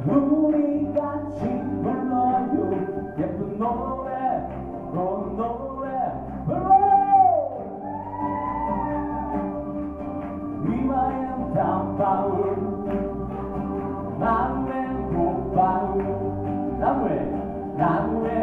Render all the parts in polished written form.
나무에, 나무에, 나무에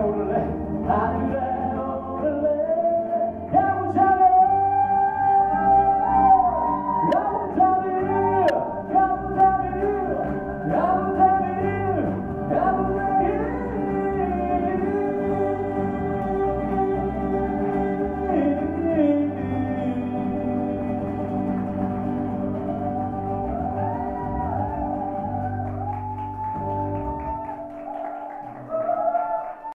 오르래, 나무에.